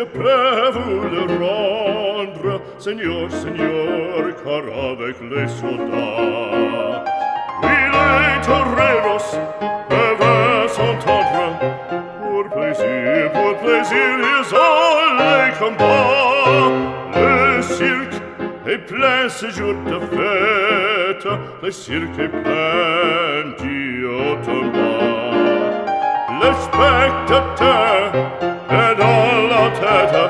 je peux vous le rendre, Seigneur, Seigneur, car avec les soldats, oui, les toreros peuvent s'entendre, pour plaisir, ils ont les combats. Le cirque est plein ce jour de fête, le cirque est plein d'Iotomba. Le spectateur est dans la tête,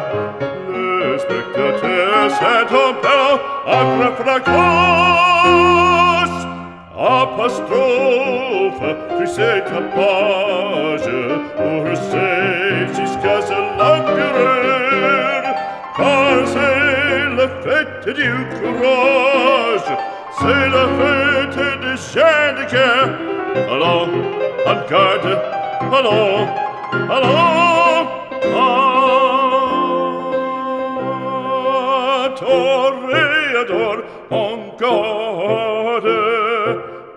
le spectateur s'est en pelle après fracas. Apostrophe, puis c'est ta page, pour c'est jusqu'à la purée, car c'est la fête du courage, c'est la fête des gens de guerre. Alors, en garde, allons, allons, toréador, en garde,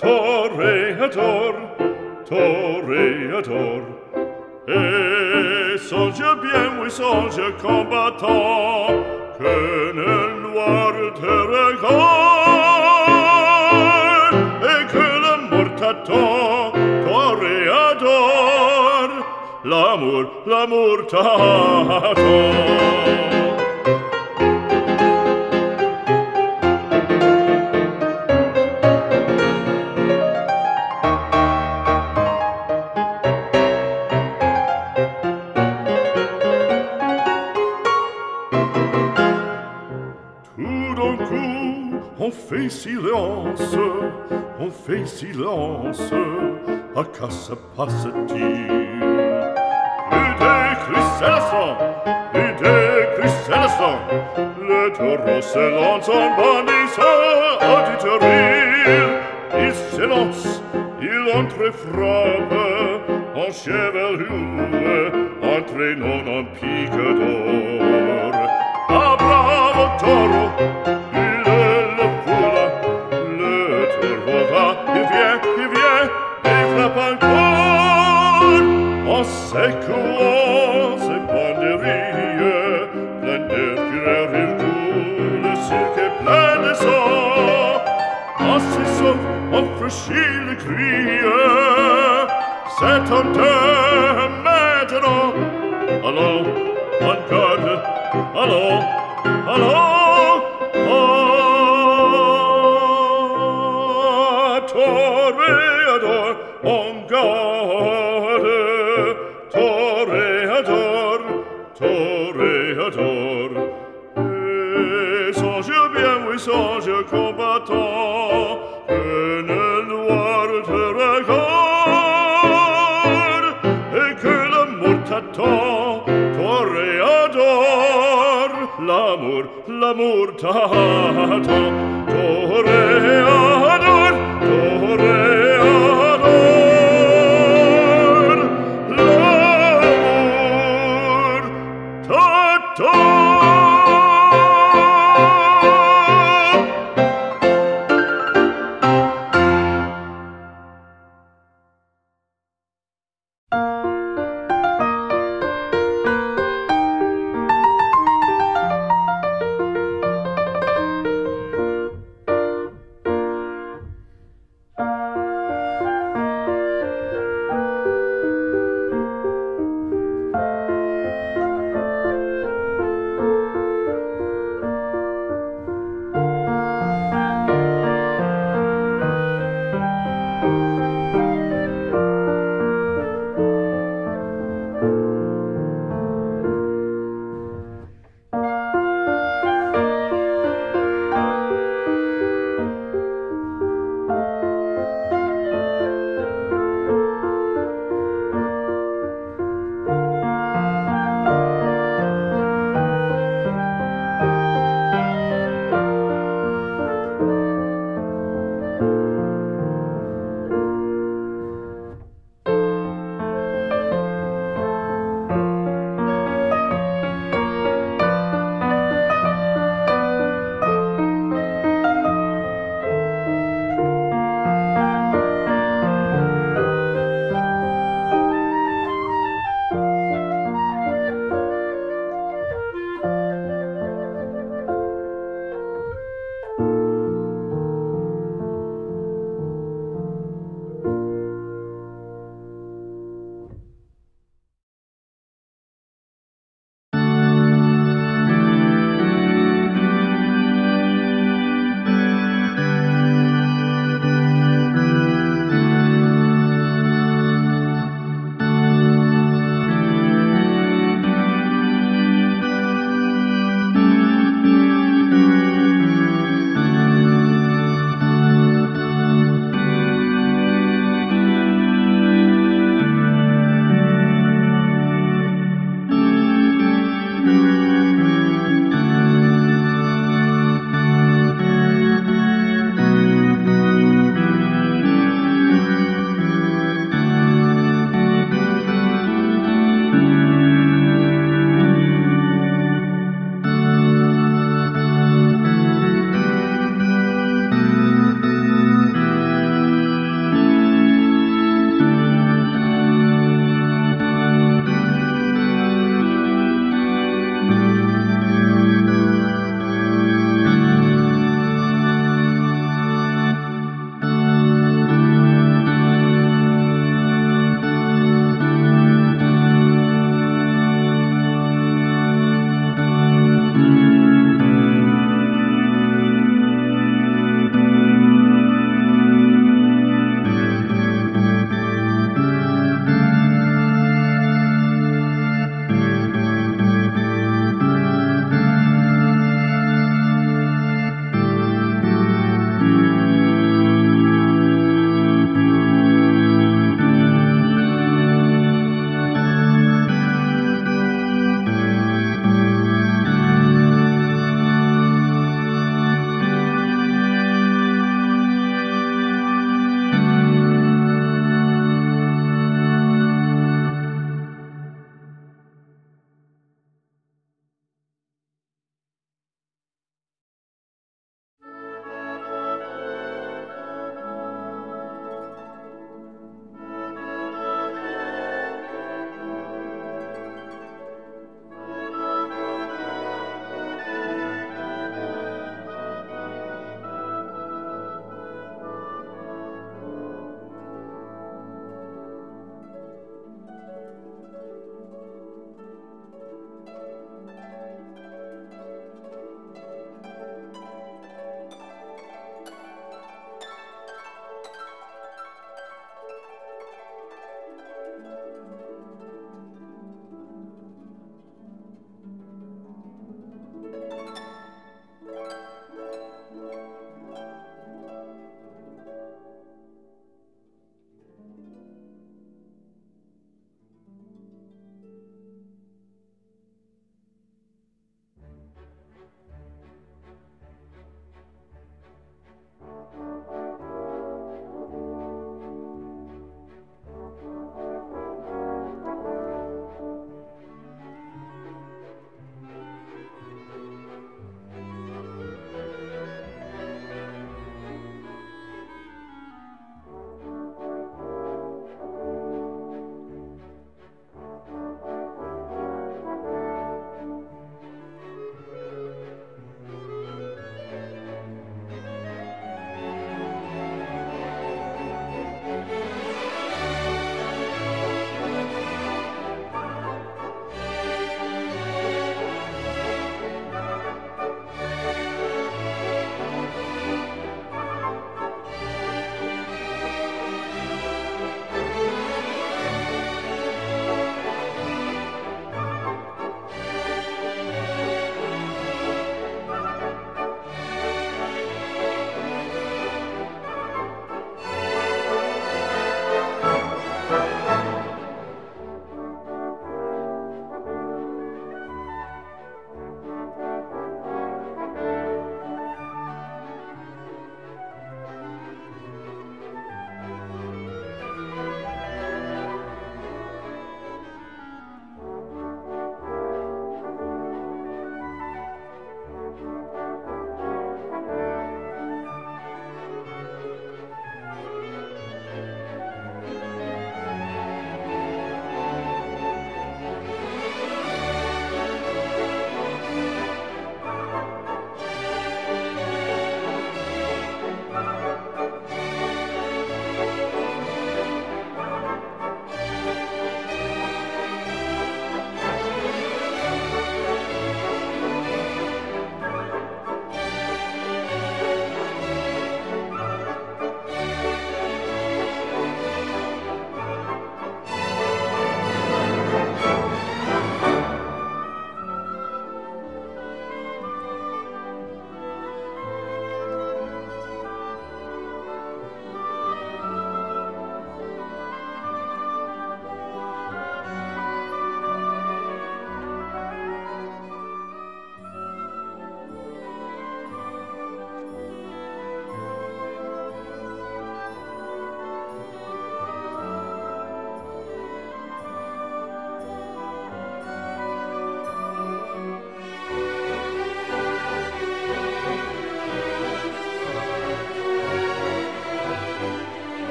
toréador, toréador. Et songe bien, oui, songe combattant, que le noir te regarde et que la mort t'attend, toréador. L'amour, l'amour t'attend. On fait silence, on fait silence. À quoi se passe-t-il? Plus de crucélations, plus de crucélations. Le taureau se lance en bannissant à du terril. Il se lance, il entrefrappe en chevelure, en traînant un pic d'or. Ah, bravo taureau! Secouant ses banderilles, plein de fureur, il coule, le cirque est plein de sang. En ses sauves, on franchit le cri, c'est en terre maintenant. Allons, en garde, allons, allons, ah, toréador, en garde. Toréador, toréador. Et songe bien, oui, songe combattant, que le noir te regarde et que l'amour t'attend, toréador. L'amour, l'amour t'attend, toréador, toréador.